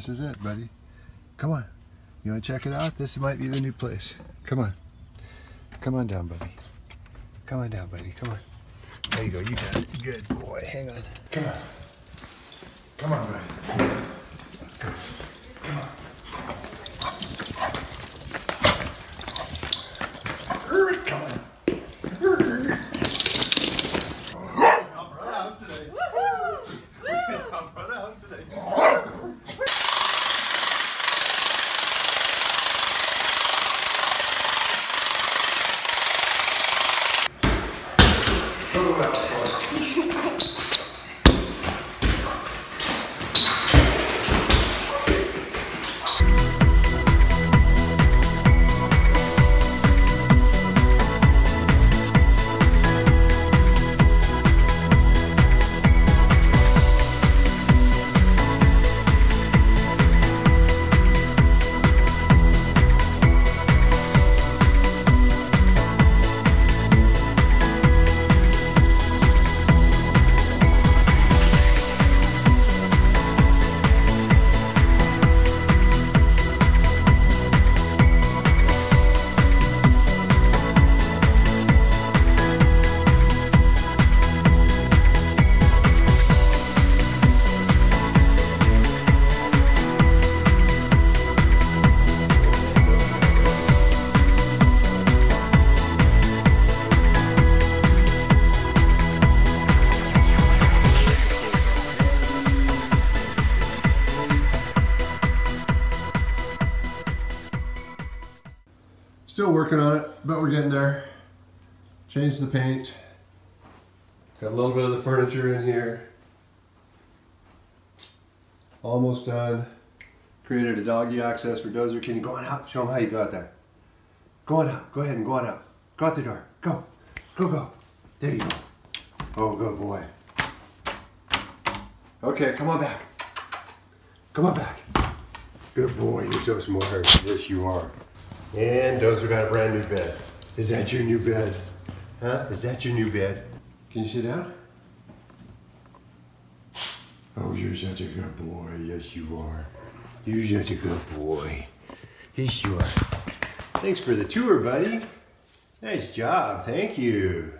This is it, buddy. Come on. You want to check it out? This might be the new place. Come on. Come on down, buddy. Come on down, buddy. Come on. There you go. You got it. Good boy. Hang on. Come on. Come on, buddy. Let's go. Come on. Still working on it, but we're getting there. Changed the paint. Got a little bit of the furniture in here. Almost done. Created a doggy access for Dozer. Can you go on out? Show him how you go out there. Go on out. Go ahead and go on out. Go out the door. Go. Go, go. There you go. Oh, good boy. Okay, come on back. Come on back. Good boy. You're so smart. Yes, you are. And Dozer got a brand new bed. Is that your new bed? Huh? Is that your new bed? Can you sit down? Oh, you're such a good boy. Yes, you are. You're such a good boy. Yes, you are. Thanks for the tour, buddy. Nice job. Thank you.